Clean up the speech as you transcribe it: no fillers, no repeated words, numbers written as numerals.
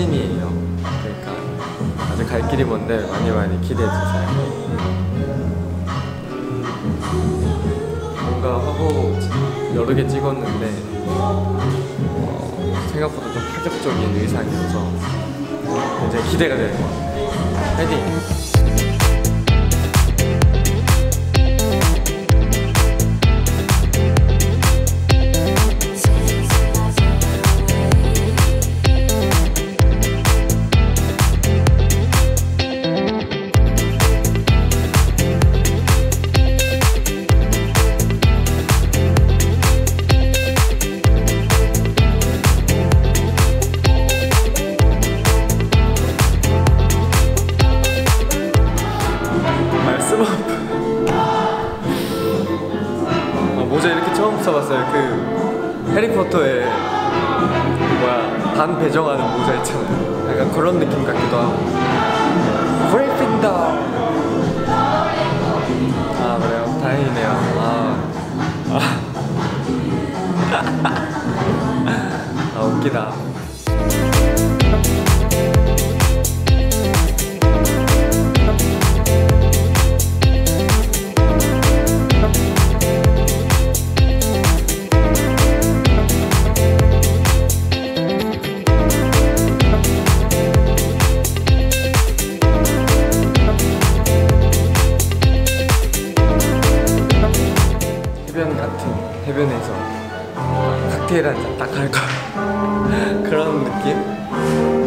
찐이에요. 그러니까 아직 갈 길이 먼데 많이 많이 기대해주세요. 뭔가 하고 여러 개 찍었는데 생각보다 좀 파격적인 의상이어서 이제 기대가 되는 것 같아요. 화이팅! 모자 이렇게 처음 써봤어요. 그 해리포터의 반 배정하는 모자 있잖아요. 약간 그런 느낌 같기도 하고. 그리핀더. 아 그래요? 다행이네요. 아 웃기다. 해변에서 칵테일 한 잔 딱 할 거 그런 느낌?